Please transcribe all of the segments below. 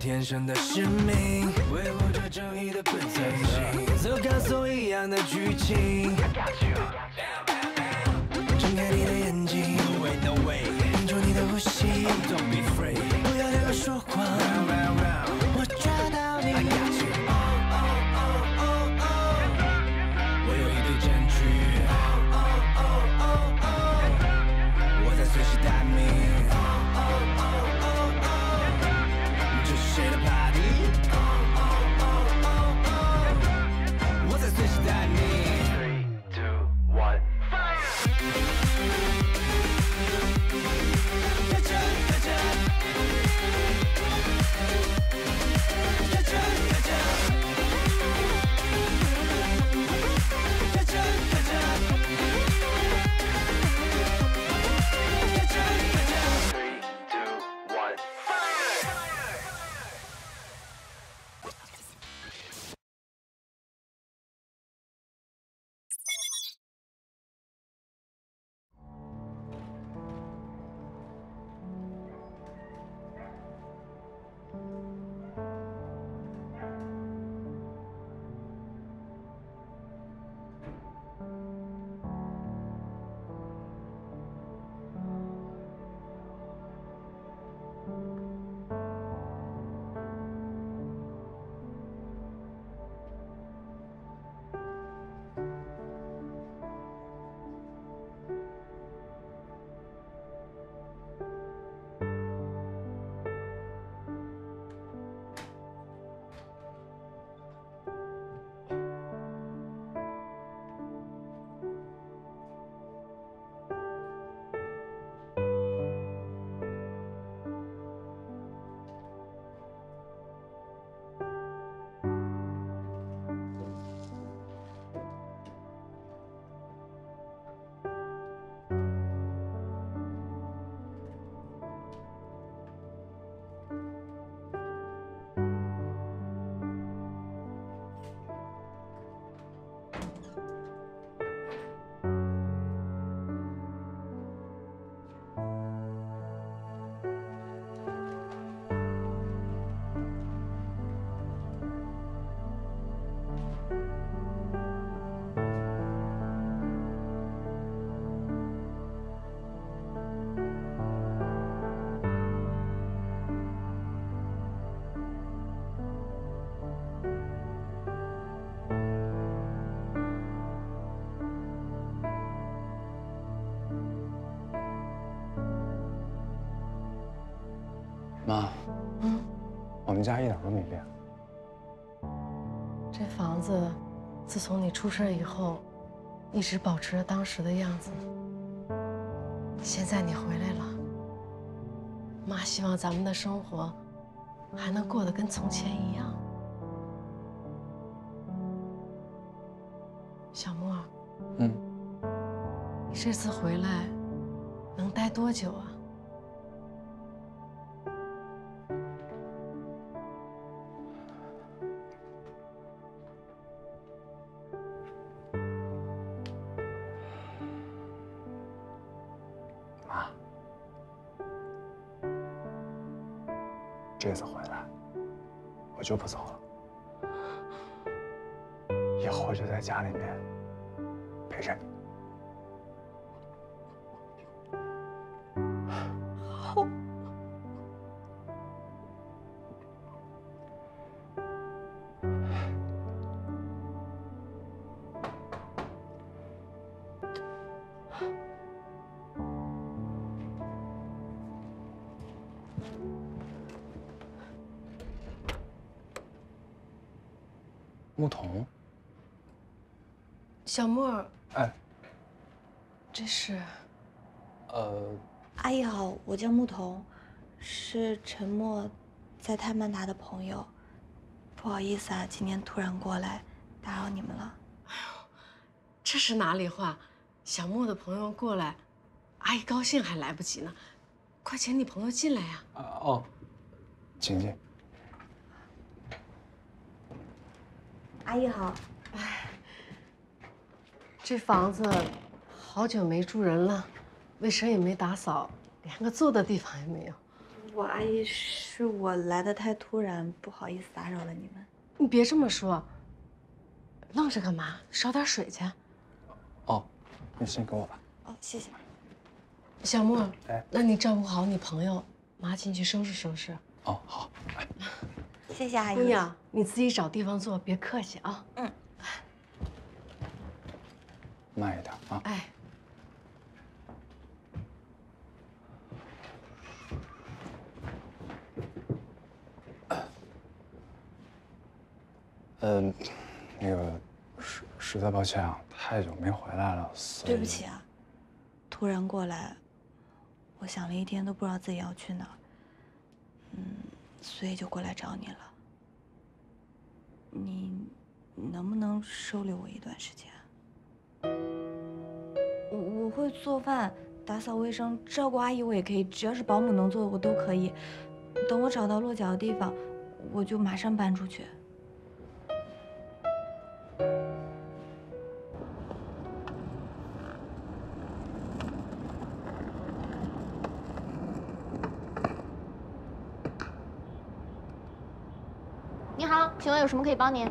天生的使命，维护着正义的本性。走钢索一样的剧情，睁开你的眼睛，屏住你的呼吸，不要对我说谎，我抓到你。我有一对战具，我在随时待命。 妈，我们家一点都没变。这房子，自从你出事以后，一直保持着当时的样子。现在你回来了，妈希望咱们的生活还能过得跟从前一样。小莫，你这次回来能待多久啊？ 这次回来，我就不走了。以后我就在家里面陪着你。好。牧童，小莫，哎，这是，阿姨好，我叫牧童，是陈默在泰曼达的朋友，不好意思啊，今天突然过来打扰你们了。哎呦，这是哪里话？小莫的朋友过来，阿姨高兴还来不及呢，快请你朋友进来呀！啊哦，请进。 阿姨好，哎，这房子好久没住人了，卫生也没打扫，连个坐的地方也没有。我阿姨，是我来的太突然，不好意思打扰了你们。你别这么说，愣着干嘛？烧点水去。哦，你先给我吧。哦，谢谢。小莫，哎，那你照顾好你朋友，妈进去收拾收拾。哦，好，来。谢谢阿姨。姑娘，你自己找地方坐，别客气啊。嗯。慢一点啊。哎。 那个实在抱歉啊，太久没回来了。对不起啊，突然过来，我想了一天都不知道自己要去哪儿，所以就过来找你了。你能不能收留我一段时间？我会做饭、打扫卫生、照顾阿姨，我也可以，只要是保姆能做的我都可以。等我找到落脚的地方，我就马上搬出去。 你好，请问有什么可以帮您？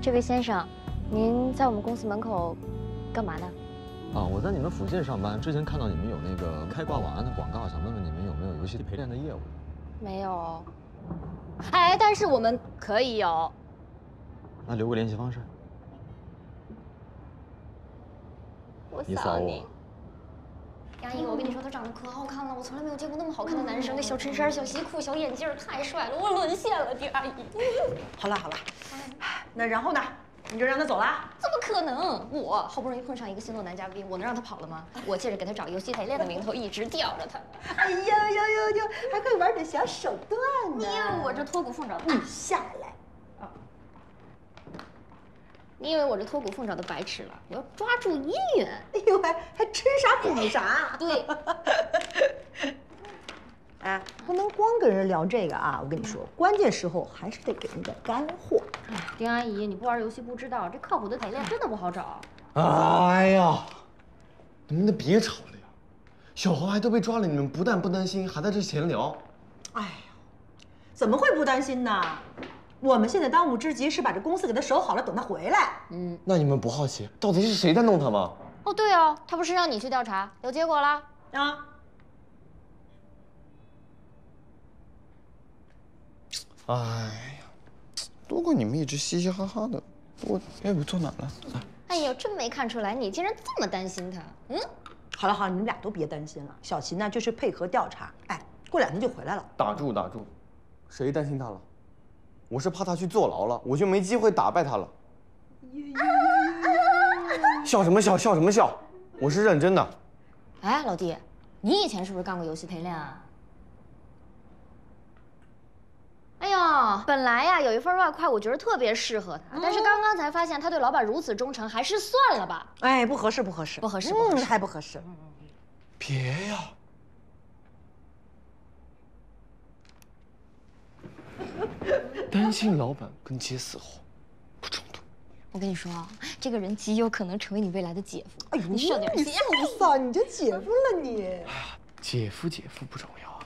这位先生，您在我们公司门口干嘛呢？啊，我在你们附近上班，之前看到你们有那个开挂晚安的广告，想问问你们有没有游戏陪练的业务？没有哦。 哎，但是我们可以有。那留个联系方式。我扫你。杨颖，我跟你说，他长得可好看了，我从来没有见过那么好看的男生。那小衬衫、小西裤、小眼镜，太帅了，我沦陷了，丁阿姨。好了好了，那然后呢？你就让他走了？怎么可能？我好不容易碰上一个心动男嘉宾，我能让他跑了吗？我借着给他找游戏陪练的名头，一直吊着他。哎呦呦呦呦，还会玩点小手段呢！你我这脱骨凤爪，你下来。啊！你以为我这脱骨凤爪都白吃了？我要抓住姻缘。哎呦喂，还吃啥补啥？对。哎，不能光跟人聊这个啊！我跟你说，关键时候还是得给人点干货。丁阿姨，你不玩游戏不知道，这靠谱的陪练真的不好找。哎呀，你们都别吵了呀！小黄还都被抓了，你们不但不担心，还在这闲聊。哎呀，怎么会不担心呢？我们现在当务之急是把这公司给他守好了，等他回来。嗯，那你们不好奇到底是谁在弄他吗？哦，对哦，他不是让你去调查，有结果了啊？ 哎呀，不过你们一直嘻嘻哈哈的，我坐哪了？哎呦，真没看出来，你竟然这么担心他。嗯，好了好了，你们俩都别担心了。小琴呢，就是配合调查，哎，过两天就回来了。打住打住，谁担心他了？我是怕他去坐牢了，我就没机会打败他了。笑什么笑？笑什么笑？我是认真的。哎，老弟，你以前是不是干过游戏陪练啊？ 哎呦，本来呀有一份外快，我觉得特别适合他，但是刚刚才发现他对老板如此忠诚，还是算了吧。哎，不合适，不合适，不合适，还不合适。别呀！担心老板跟接死活不冲突。我跟你说啊，这个人极有可能成为你未来的姐夫。哎呦，你上点心吧，你就姐夫了你。哎呀，姐夫不重要，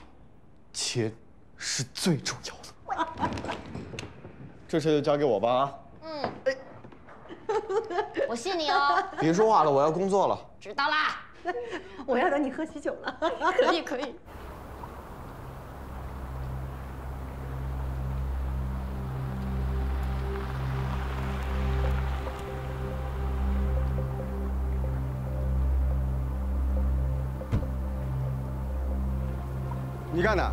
钱是最重要的。 这事就交给我吧啊！嗯，我信你哦。别说话了，我要工作了。知道啦，我要等你喝喜酒了。可以可以。你干的？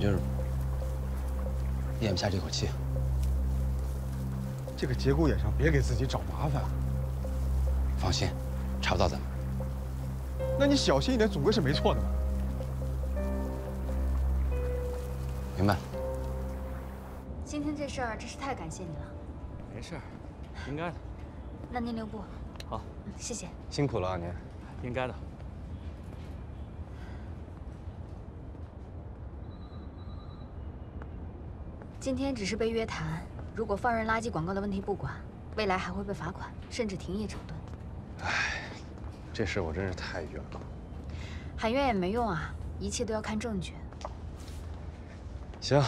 就是咽不下这口气，这个节骨眼上别给自己找麻烦。放心，查不到咱们。那你小心一点，总归是没错的嘛。明白。今天这事儿真是太感谢你了。没事儿，应该的。那您留步。好，谢谢。辛苦了啊您。应该的。今天只是被约谈，如果放任垃圾广告的问题不管，未来还会被罚款，甚至停业整顿。唉，这事我真是太冤了。喊冤也没用啊，一切都要看证据。行，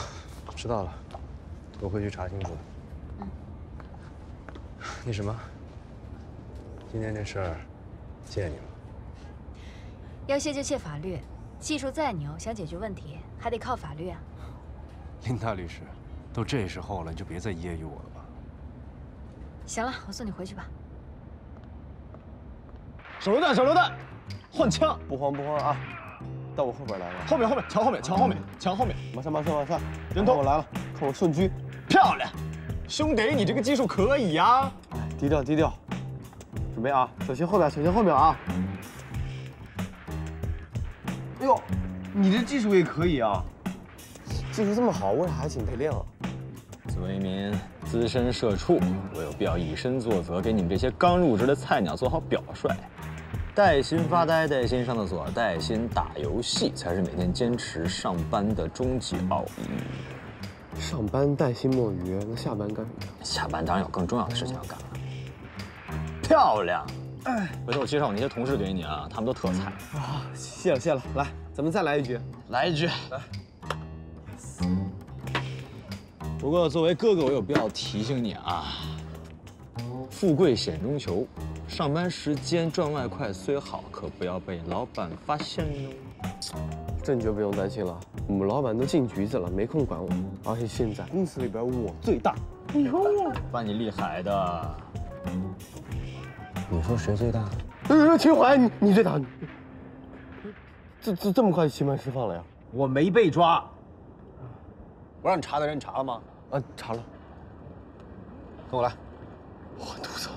知道了，我回去查清楚。嗯。那什么，今天这事儿，谢谢你了。要谢就谢法律，技术再牛，想解决问题还得靠法律啊。林大律师。 都这时候了，你就别再揶揄我了吧。行了，我送你回去吧。手榴弹，手榴弹，换枪！不慌不慌啊，到我后边来了。后面后面，墙后面，墙后面，墙后面。马上马上马上，人头我来了，看我顺狙，漂亮！兄弟，你这个技术可以呀。低调低调，准备啊，小心后面，小心后面啊。哎呦，你这技术也可以啊。技术这么好，为啥还请陪练啊？ 作为一名资深社畜，我有必要以身作则，给你们这些刚入职的菜鸟做好表率。带薪发呆，带薪上厕所，带薪打游戏，才是每天坚持上班的终极奥义。上班带薪摸鱼，那下班干什么？下班当然有更重要的事情要干了。漂亮！哎，回头我介绍我那些同事给你啊，他们都特菜啊。谢了谢了，来，咱们再来一局，来一局，来。 不过，作为哥哥，我有必要提醒你啊，富贵险中求，上班时间赚外快虽好，可不要被老板发现哦。这你就不用担心了，我们老板都进局子了，没空管我。而且现在公司里边我最大。哎呦，把你厉害的。你说谁最大？秦淮，你最大。这么快刑满释放了呀？我没被抓。我让你查的人，你查了吗？ 啊，查了。跟我来。我肚子。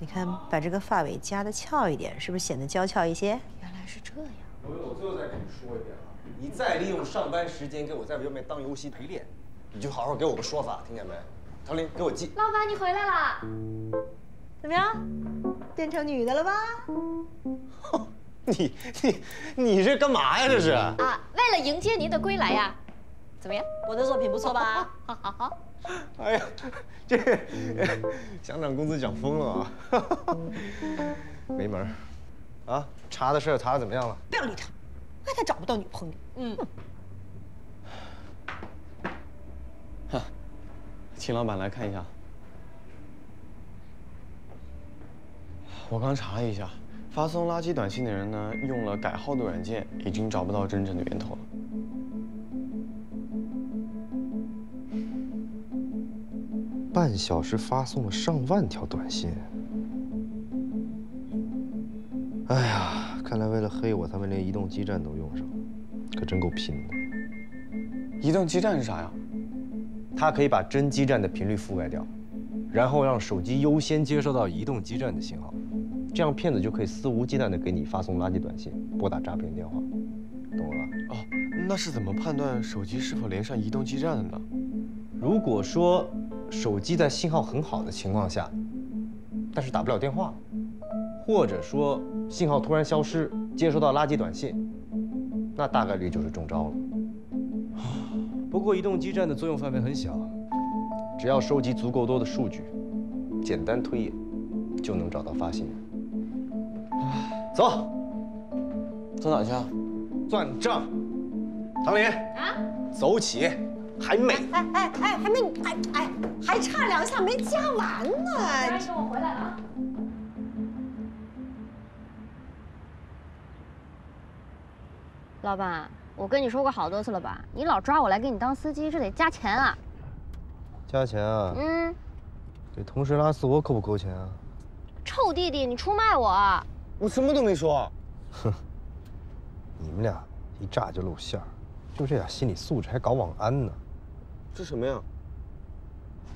你看，把这个发尾夹的翘一点，是不是显得娇俏一些？原来是这样。朋友，我最后再跟你说一遍啊，你再利用上班时间给我在外面当游戏陪练，你就好好给我个说法，听见没？唐林，给我记。老板，你回来了。怎么样？变成女的了吧？哼。 你这干嘛呀？这是啊，为了迎接您的归来呀。怎么样，我的作品不错吧？好好好。哎呀，这想涨工资涨疯了啊！没门儿啊！查的事儿查的怎么样了？不要理他，怪他找不到女朋友。嗯。哈，秦老板来看一下，我刚查了一下。 发送垃圾短信的人呢，用了改号的软件，已经找不到真正的源头了。半小时发送了上万条短信。哎呀，看来为了黑我，他们连移动基站都用上了，可真够拼的。移动基站是啥呀？它可以把真基站的频率覆盖掉，然后让手机优先接收到移动基站的信号。 这样骗子就可以肆无忌惮地给你发送垃圾短信，拨打诈骗电话，懂了吧？哦，那是怎么判断手机是否连上移动基站的呢？如果说手机在信号很好的情况下，但是打不了电话，或者说信号突然消失，接收到垃圾短信，那大概率就是中招了。不过移动基站的作用范围很小，只要收集足够多的数据，简单推演就能找到发信人。 走，走哪去啊？算账！唐林啊，走起，还没，还没，还差两下没加完呢。阿姨，跟我回来啊！老板，我跟你说过好多次了吧？你老抓我来给你当司机，这得加钱啊！加钱啊？嗯，给同事拉私活扣不扣钱啊？臭弟弟，你出卖我！ 我什么都没说，哼！你们俩一炸就露馅儿，就这点心理素质还搞网安呢？这什么呀？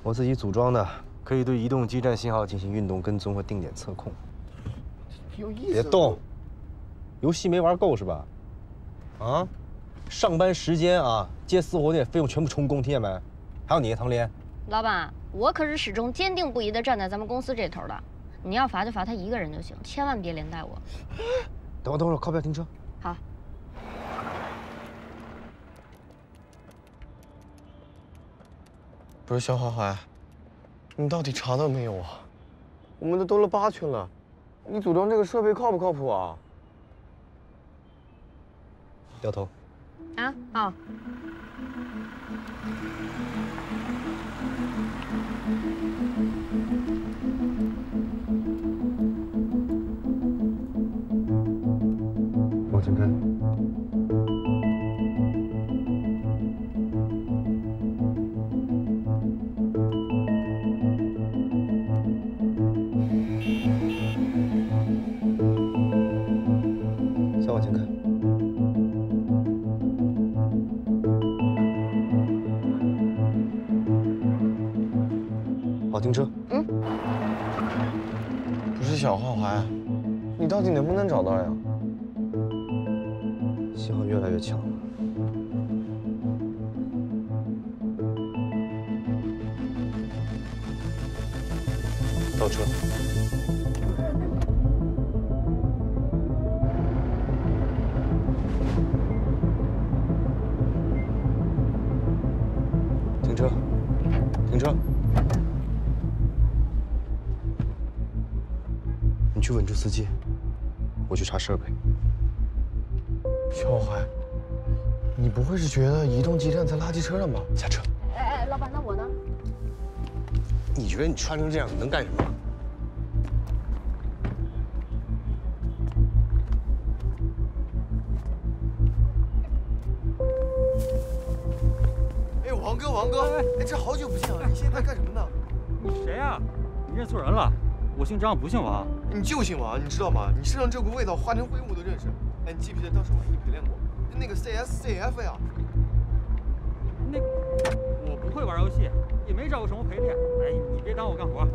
我自己组装的，可以对移动基站信号进行运动跟踪和定点测控。有意思！别动，游戏没玩够是吧？啊？上班时间啊，接私活的费用全部充公，听见没？还有你，唐林。老板，我可是始终坚定不移地站在咱们公司这头的。你要罚就罚他一个人就行，千万别连带我。等会儿，靠边停车。好。 不是肖怀怀，你到底查到没有啊？我们都兜了8圈了，你组装这个设备靠不靠谱啊？掉头。啊？哦。往前看。 停车。嗯，不是小浩怀，你到底能不能找到呀？信号越来越强了。倒车。停车。停车。 你去稳住司机，我去查设备。肖怀，你不会是觉得移动基站在垃圾车上吧？下车。哎，老板，那我呢？你觉得你穿成这样能干什么？哎呦，王哥，哎，这好久不见啊！你现在干什么呢？你谁呀？你认错人了。 我姓张，不姓王。你就姓王，你知道吗？你身上这股味道，化成灰我都认识。哎，你记不记得当时我跟你陪练过？那个 CSCF 呀。那我不会玩游戏，也没找过什么陪练。哎，你别耽误我干活。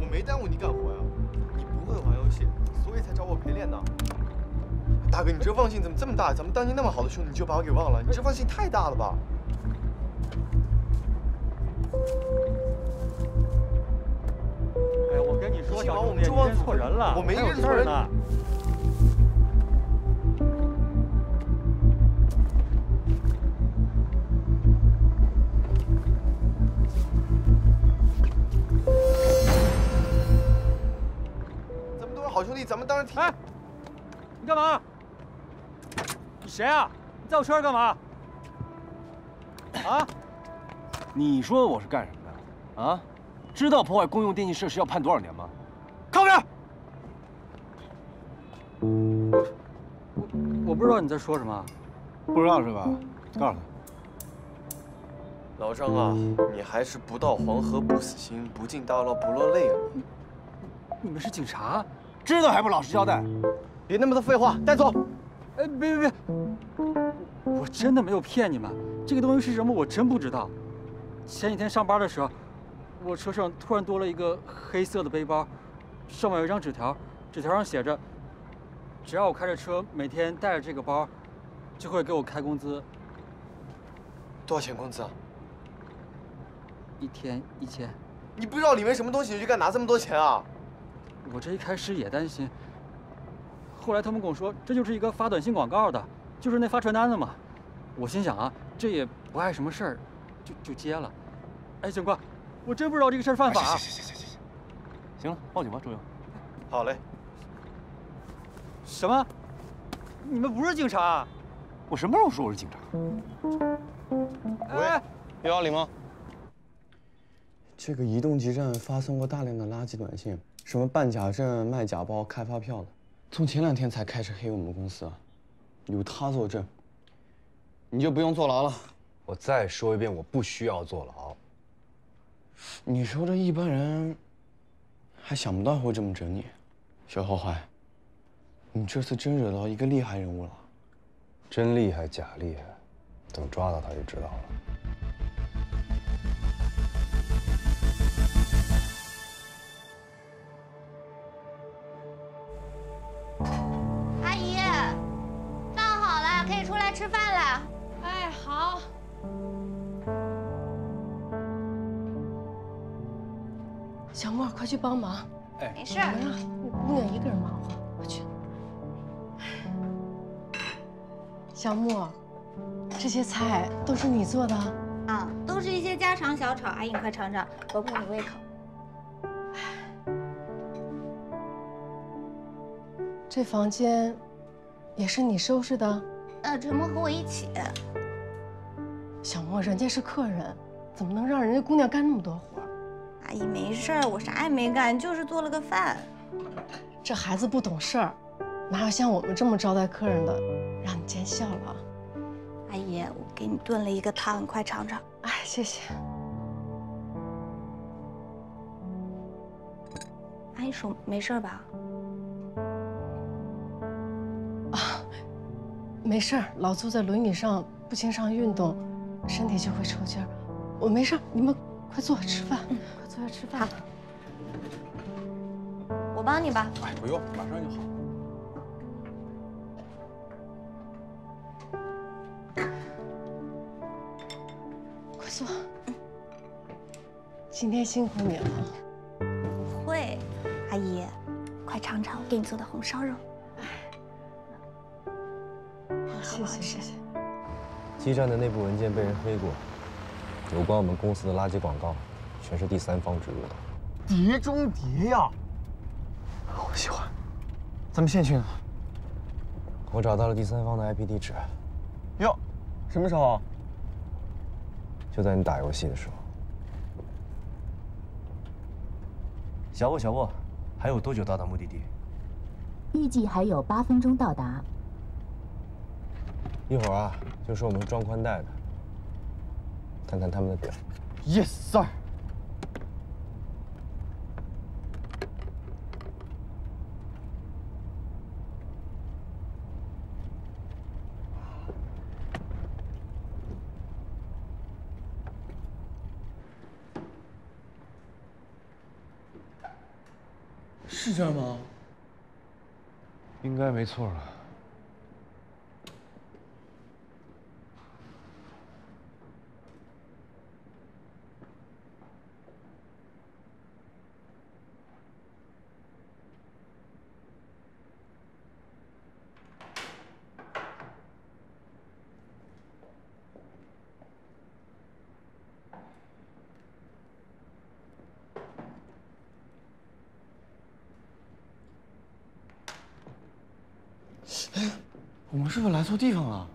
我没耽误你干活呀。你不会玩游戏，所以才找我陪练的。大哥，你这忘性怎么这么大？咱们当年那么好的兄弟，你就把我给忘了？你这忘性太大了吧？ 跟你说，小兄弟，你认错人了，我没认错人呢。咱们都是好兄弟，咱们当然挺……哎，你干嘛？你谁啊？你在我车上干嘛？啊？你说我是干什么的？啊？ 知道破坏公用电气设施要判多少年吗？靠边！我不知道你在说什么，不知道是吧？告诉他，老张啊，你还是不到黄河不死心，不进大牢不落泪啊！你们是警察，知道还不老实交代？别那么多废话，带走！哎，别！我真的没有骗你们，这个东西是什么我真不知道。前几天上班的时候。 我车上突然多了一个黑色的背包，上面有一张纸条，纸条上写着：“只要我开着车，每天带着这个包，就会给我开工资。”多少钱工资啊？1天1000。你不知道里面什么东西，你就敢拿这么多钱啊？我这一开始也担心，后来他们跟我说，这就是一个发短信广告的，就是那发传单的嘛。我心想啊，这也不碍什么事儿，就接了。哎，警官。 我真不知道这个事儿犯法。行，行了，报警吧，周勇。好嘞。什么？你们不是警察、啊？我什么时候说我是警察？喂，有道理吗？这个移动基站发送过大量的垃圾短信，什么办假证、卖假包、开发票的，从前2天才开始黑我们公司啊。有他作证，你就不用坐牢了。我再说一遍，我不需要坐牢。 你说这一般人还想不到会这么整你，小浩怀，你这次真惹到一个厉害人物了，真厉害假厉害，等抓到他就知道了。阿姨，饭好了，可以出来吃饭了。哎，好。快去帮忙！哎，没事，你姑娘一个人忙活，我去。小木，这些菜都是你做的？啊，都是一些家常小炒。阿姨，你快尝尝，我补你胃口。这房间也是你收拾的？陈默和我一起。小木，人家是客人，怎么能让人家姑娘干那么多活？ 阿姨没事儿，我啥也没干，就是做了个饭。这孩子不懂事儿，哪有像我们这么招待客人的？让你见笑了。阿姨，我给你炖了一个汤，你快尝尝。哎，谢谢。阿姨手没事吧？啊，没事儿，老坐在轮椅上，不经常运动，身体就会抽筋儿。我没事，你们。 快坐下吃饭，快坐下吃饭。好，我帮你吧。哎，不用，马上就好。快坐。今天辛苦你了。不会，阿姨，快尝尝我给你做的红烧肉。哎，好，谢谢谢谢。基站的内部文件被人黑过。 有关我们公司的垃圾广告，全是第三方植入的。碟中谍呀！我喜欢。咱们现在去哪？我找到了第三方的 IP 地址。哟，什么时候？就在你打游戏的时候。小沃，小沃，还有多久到达目的地？预计还有8分钟到达。一会儿啊，就是我们装宽带的。 看看他们的表。Yes, sir。是这儿吗？应该没错了。 我们是不是来错地方了？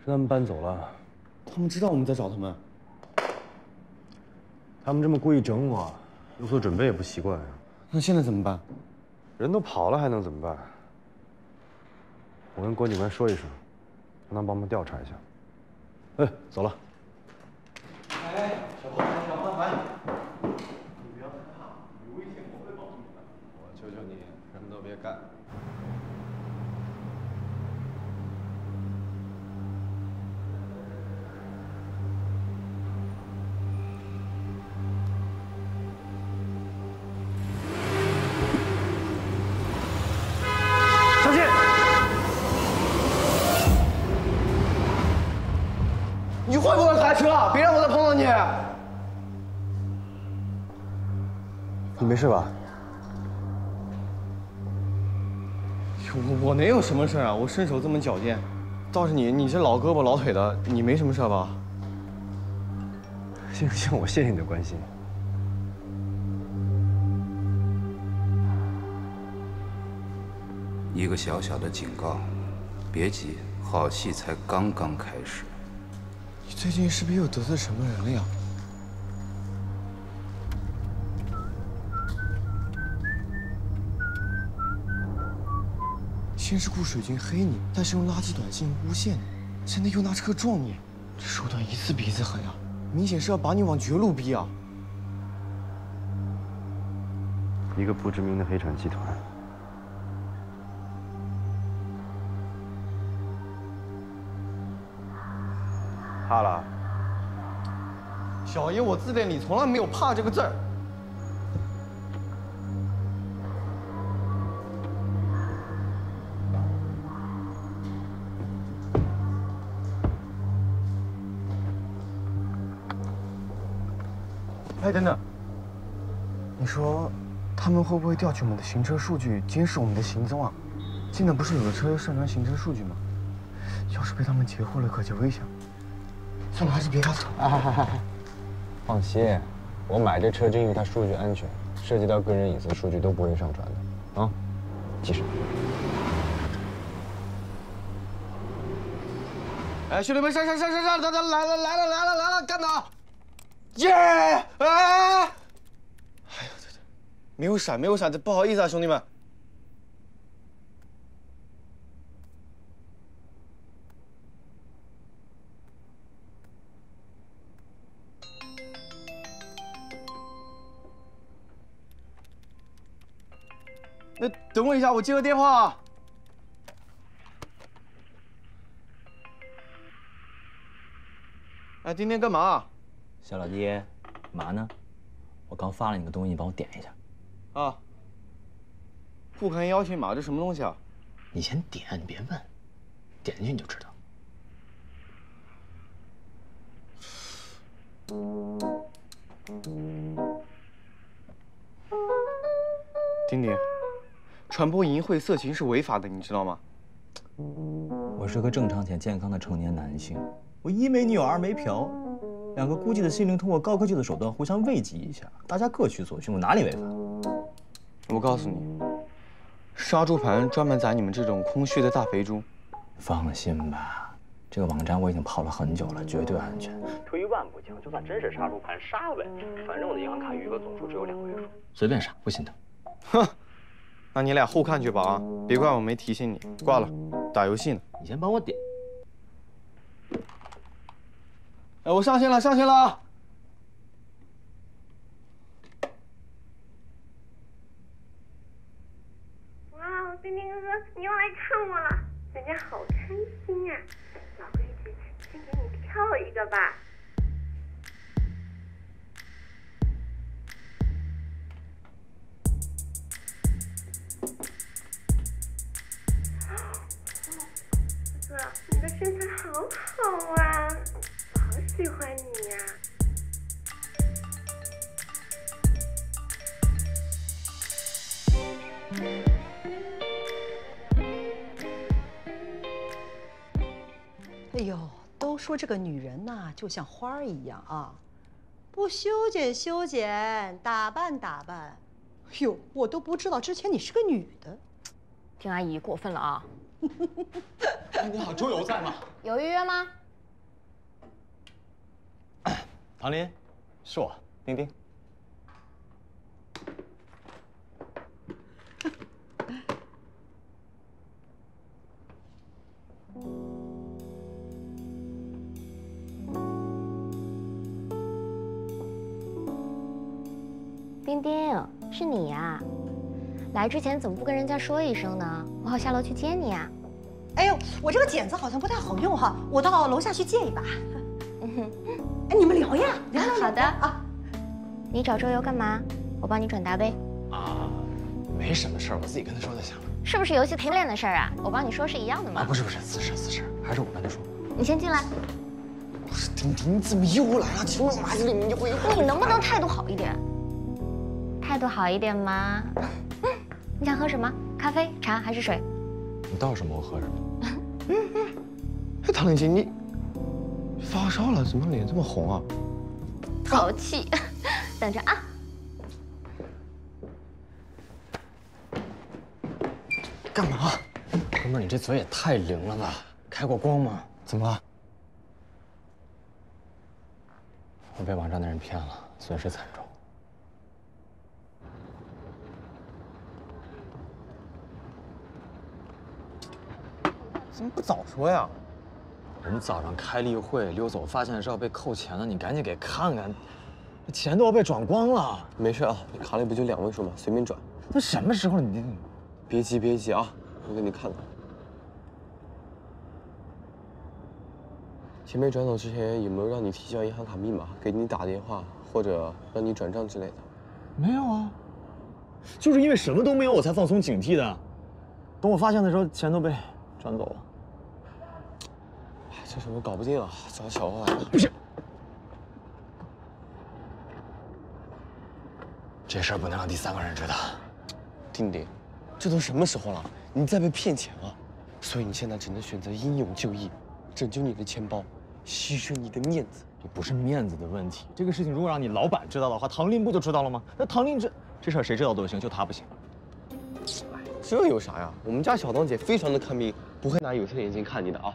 是他们搬走了。他们知道我们在找他们。他们这么故意整我，有所准备也不奇怪啊。那现在怎么办？人都跑了还能怎么办？我跟郭警官说一声，让他帮忙调查一下。哎，走了。哎，小郭，小郭，慢慢。 别干！小心！你会不会开车？别让我再碰到你！你没事吧？ 我能有什么事啊？我身手这么矫健，倒是你，你这老胳膊老腿的，你没什么事吧？行，我谢谢你的关心。一个小小的警告，别急，好戏才刚刚开始。你最近是不是又得罪什么人了呀？ 先是雇水军黑你，但是用垃圾短信诬陷你，现在又拿车撞你，这手段一次比一次狠啊！明显是要把你往绝路逼啊！一个不知名的黑产集团，怕了？小爷我字典里从来没有“怕”这个字儿。哎，等等，你说他们会不会调取我们的行车数据，监视我们的行踪啊？现在不是有的车又上传行车数据吗？要是被他们截获了，可就危险了。算了，还是别告诉我。放心，我买这车就因为它数据安全，涉及到个人隐私数据都不会上传的啊。记上。 哎，兄弟们，上！来了，干他！耶！哎！哎呦，对，没有闪，这不好意思啊，兄弟们。那等我一下，我接个电话啊。 哎，今天干嘛？小老弟，嘛呢？我刚发了你个东西，你帮我点一下。啊！不堪邀请码，这什么东西啊？你先点，你别问，点进去你就知道。丁丁，传播淫秽色情是违法的，你知道吗？我是个正常且健康的成年男性。 我一没女友，二没嫖，两个孤寂的心灵通过高科技的手段互相慰藉一下，大家各取所需，我哪里违法？我告诉你，杀猪盘专门宰你们这种空虚的大肥猪。放心吧，这个网站我已经泡了很久了，绝对安全。退一万步讲，就算真是杀猪盘，杀呗，反正我的银行卡余额总数只有2位数，随便杀，不心疼。哼，那你俩互看去吧啊！别怪我没提醒你，挂了，打游戏呢。你先帮我点。 哎，我上线了！哇，丁丁哥哥，你又来看我了，人家好开心啊！老规矩，先给你跳一个吧。哥哥，你的身材好好啊！ 喜欢你呀、哎呦，都说这个女人呐，就像花儿一样啊，不修剪，打扮。哎呦，我都不知道之前你是个女的。丁阿姨过分了啊！你好，周游在吗？有预约吗？ 唐林，是我，丁丁。丁丁，是你呀、啊！来之前怎么不跟人家说一声呢？我好下楼去接你啊。哎呦，我这个剪子好像不太好用哈，我到楼下去借一把。哎，你们聊呀，好的啊。你找周游干嘛？我帮你转达呗。啊，没什么事儿，我自己跟他说就行了。是不是游戏陪练的事儿啊？我帮你说是一样的吗？啊，不是，此事，还是我跟他说。你先进来。不是丁丁，你怎么又来了？就麻子里面就会。你能不能态度好一点？态度好一点吗？你想喝什么？咖啡、茶还是水？你倒什么我喝什么。哎，唐林姐，你。 发烧了，怎么脸这么红啊？淘气，等着啊！干嘛？哥们，你这嘴也太灵了吧？开过光吗？怎么了？我被网上的人骗了，损失惨重。怎么不早说呀？ 我们早上开例会溜走，发现是要被扣钱了，你赶紧给看看，钱都要被转光了。没事啊，你卡里不就2位数吗？随便转。都什么时候了，你别急啊，我给你看看。前面转走之前有没有让你提交银行卡密码，给你打电话或者让你转账之类的？没有啊，就是因为什么都没有，我才放松警惕的。等我发现的时候，钱都被转走了。 这事我搞不定啊，找小欧啊！不是，这事儿不能让第三个人知道。丁丁，这都什么时候了，你在被骗钱啊？所以你现在只能选择英勇就义，拯救你的钱包，牺牲你的面子。这不是面子的问题，这个事情如果让你老板知道的话，唐林不就知道了吗？那唐林这事儿谁知道都行，就他不行。 这有啥呀？我们家小当姐非常的看命，不会拿有色眼镜看你的啊。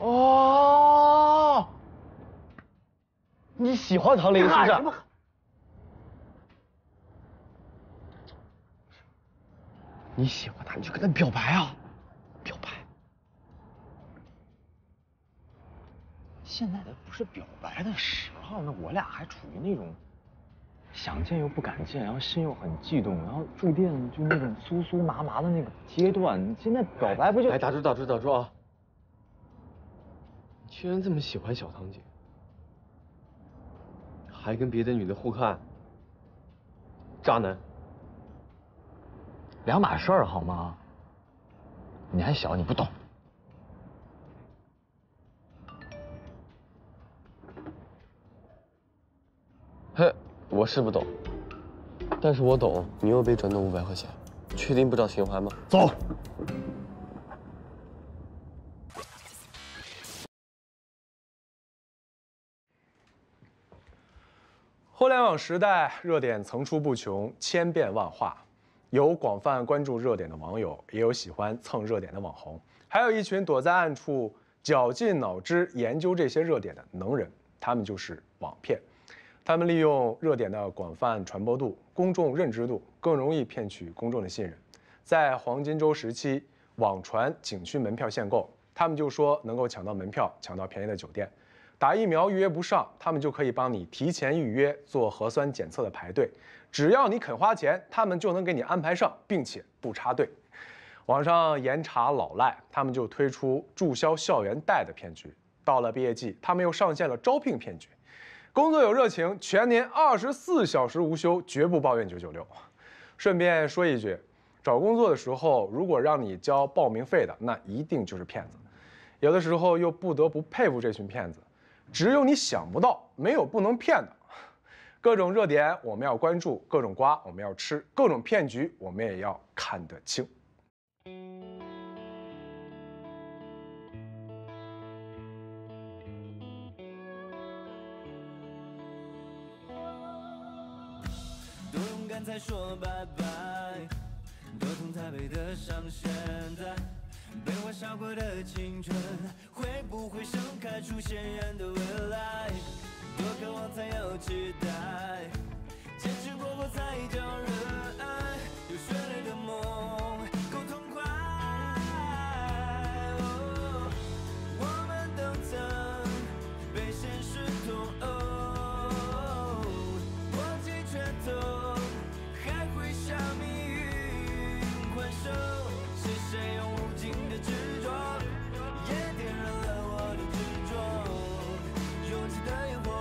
哦，你喜欢唐林是不是？ 你喜欢他，你就跟他表白啊！表白。现在不是表白的时候呢，我俩还处于那种想见又不敢见，然后心又很悸动，然后住店就那种酥酥麻麻的那个阶段。你现在表白不就……哎，打住啊！你居然这么喜欢小唐姐，还跟别的女的互看，渣男。 两码事儿好吗？你还小，你不懂。嘿，我是不懂，但是我懂你又被转动500块钱，确定不找循环吗？走。互联网时代，热点层出不穷，千变万化。 有广泛关注热点的网友，也有喜欢蹭热点的网红，还有一群躲在暗处绞尽脑汁研究这些热点的能人，他们就是网骗。他们利用热点的广泛传播度、公众认知度，更容易骗取公众的信任。在黄金周时期，网传景区门票限购，他们就说能够抢到门票，抢到便宜的酒店；打疫苗预约不上，他们就可以帮你提前预约做核酸检测的排队。 只要你肯花钱，他们就能给你安排上，并且不插队。网上严查老赖，他们就推出注销校园贷的骗局。到了毕业季，他们又上线了招聘骗局。工作有热情，全年24小时无休，绝不抱怨996。顺便说一句，找工作的时候，如果让你交报名费的，那一定就是骗子。有的时候又不得不佩服这群骗子，只有你想不到，没有不能骗的。 各种热点我们要关注，各种瓜我们要吃，各种骗局我们也要看得清。多勇敢才说拜拜，多痛才配得上现在。被我杀过的青春，会不会盛开出鲜艳的未来？ 多渴望才有期待，坚持过后才叫热爱，有血泪的梦够痛快。哦，我们都曾被现实痛殴，握紧拳头，还会向命运还手。是谁用无尽的执着，也点燃了我的执着，拥挤的烟火。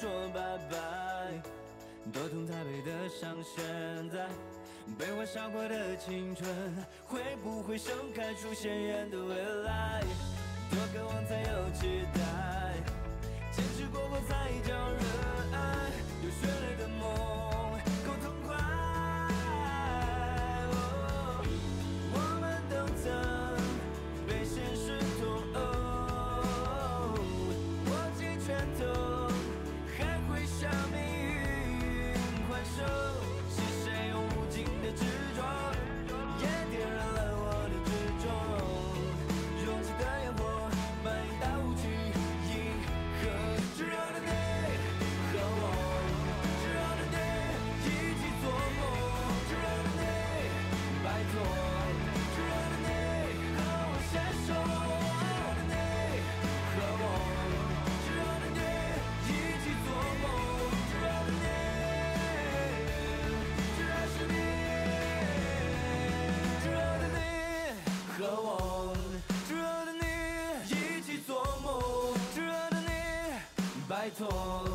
说拜拜，多痛才配得上现在。被我杀过的青春，会不会盛开出鲜艳的未来？多渴望才有期待，坚持过后才叫热爱，有血泪的梦。痛。